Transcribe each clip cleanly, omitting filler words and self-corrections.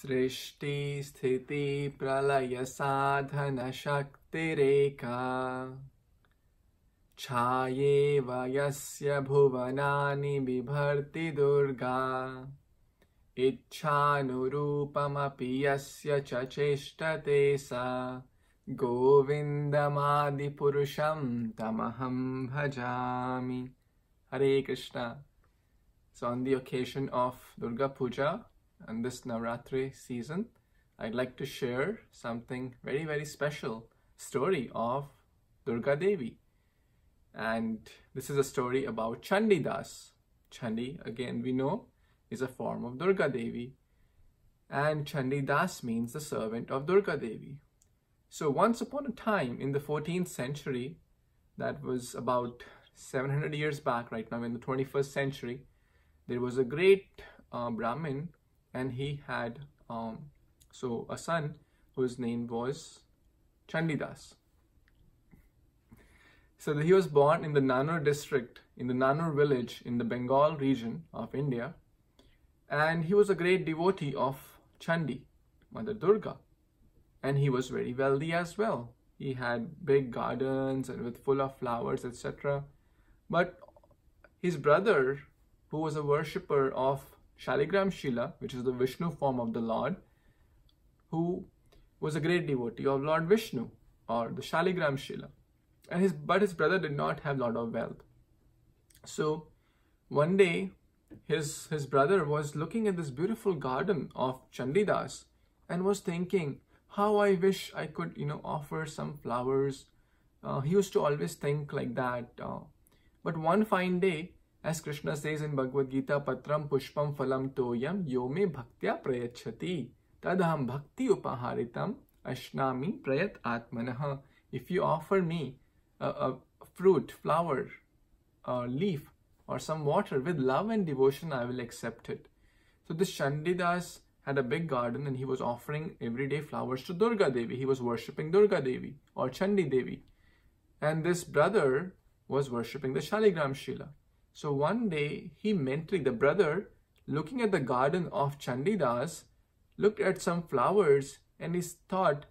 Srishti Sthiti Pralayasadhana Shaktireka Chhaye-vayasya-bhuvanani-bibharti-durga Ichhanurupam apiyasya-chacheshta-tesa Govindamadipurusham tamaham bhajami. Hare Krishna. So on the occasion of Durga Puja and this Navaratri season, I'd like to share something very, very special, story of Durga Devi. And this is a story about Chandidas. Chandi, again we know, is a form of Durga Devi, and Chandidas means the servant of Durga Devi. So once upon a time in the 14th century, that was about 700 years back right now in the 21st century, there was a great Brahmin, and he had a son whose name was Chandidas. So he was born in the Nanur district, in the Nanur village in the Bengal region of India, and he was a great devotee of Chandi, Mother Durga. And he was very wealthy as well. He had big gardens and with full of flowers, etc. But his brother, who was a worshipper of Shaligram Shila, which is the Vishnu form of the Lord, who was a great devotee of Lord Vishnu or the Shaligram Shila, and his brother did not have a lot of wealth. So one day his brother was looking at this beautiful garden of Chandidas and was thinking, how I wish I could, offer some flowers. He used to always think like that. But one fine day, as Krishna says in Bhagavad Gita, Patram Pushpam Phalam Toyam Yome Bhaktya Prayachati Tadham Bhakti Upaharitam Ashnami Prayat Atmanaha. If you offer me a fruit, flower, a leaf, or some water with love and devotion, I will accept it. So this Chandidas had a big garden, and he was offering everyday flowers to Durga Devi. He was worshipping Durga Devi or Chandi Devi. And this brother was worshipping the Shaligram Shila. So one day he mentally, the brother, looking at the garden of Chandidas, looked at some flowers and he thought,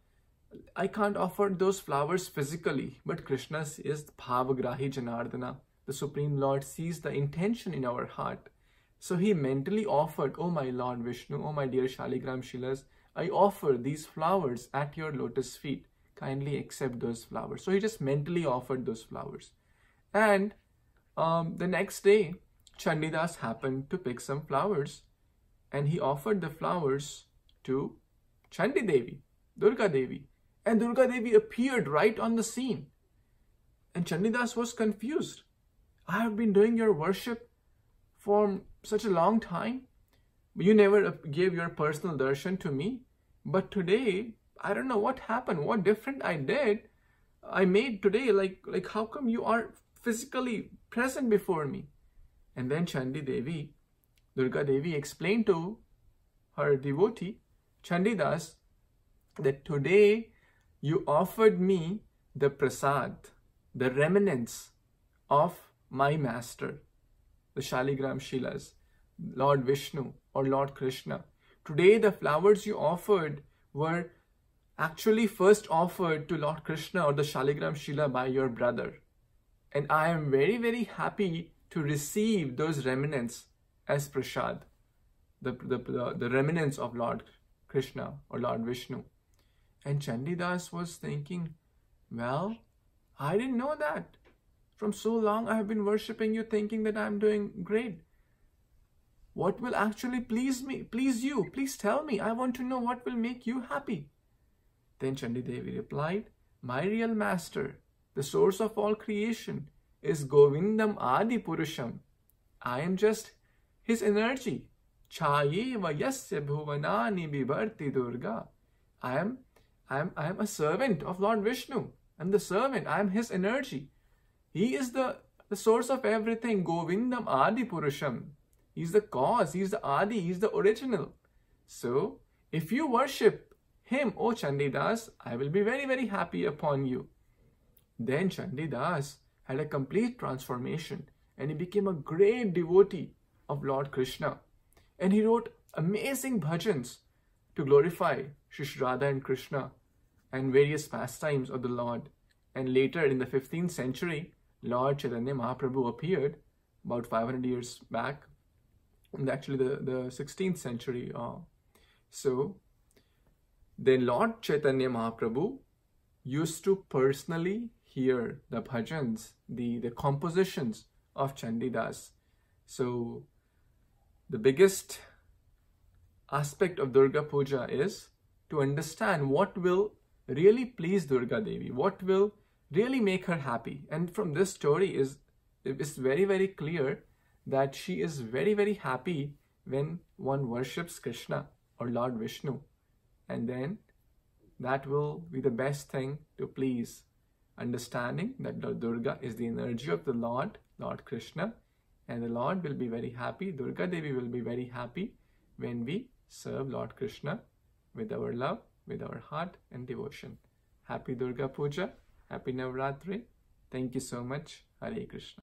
I can't offer those flowers physically, but Krishna is Bhavagrahi Janardana. The Supreme Lord sees the intention in our heart. So he mentally offered, oh my Lord Vishnu, oh my dear Shaligram Shilas, I offer these flowers at your lotus feet. Kindly accept those flowers. So he just mentally offered those flowers. And the next day, Chandidas happened to pick some flowers, and he offered the flowers to Chandi Devi, Durga Devi. And Durga Devi appeared right on the scene. And Chandidas was confused. I have been doing your worship for such a long time, you never gave your personal darshan to me, but today I don't know what happened, what different I made today, like how come you are physically present before me? And then Chandi Devi, Durga Devi, explained to her devotee Chandidas that today you offered me the prasad, the remnants of my master, the Shaligram Shilas, Lord Vishnu or Lord Krishna. Today the flowers you offered were actually first offered to Lord Krishna or the Shaligram Shila by your brother. And I am very, very happy to receive those remnants as prasad, the remnants of Lord Krishna or Lord Vishnu. And Chandidas was thinking, well, I didn't know that. From so long I have been worshipping you, thinking that I am doing great. What will actually please me? Please you. Please tell me. I want to know what will make you happy. Then Chandi Devi replied, my real master, the source of all creation, is Govindamadipurusham. I am just his energy. Chaye-vayasya-bhuvanani-bibharti-durga. I am a servant of Lord Vishnu. I am the servant. I am his energy. He is the source of everything, Govindam Adi Purusham. He is the cause, he is the Adi, he is the original. So, if you worship him, O Chandidas, I will be very, very happy upon you. Then Chandidas had a complete transformation, and he became a great devotee of Lord Krishna. And he wrote amazing bhajans to glorify Shri Radha and Krishna and various pastimes of the Lord. And later in the 15th century, Lord Chaitanya Mahaprabhu appeared about 500 years back, and actually the 16th century. So then Lord Chaitanya Mahaprabhu used to personally hear the bhajans, the compositions of Chandidas. So the biggest aspect of Durga Puja is to understand what will really please Durga Devi, what will really make her happy. And from this story it's very, very clear that she is very, very happy when one worships Krishna or Lord Vishnu. And then that will be the best thing to please, understanding that Durga is the energy of the Lord Krishna, and the Lord will be very happy, Durga Devi will be very happy when we serve Lord Krishna with our love, with our heart and devotion. Happy Durga Puja. Happy Navaratri. Thank you so much. Hare Krishna.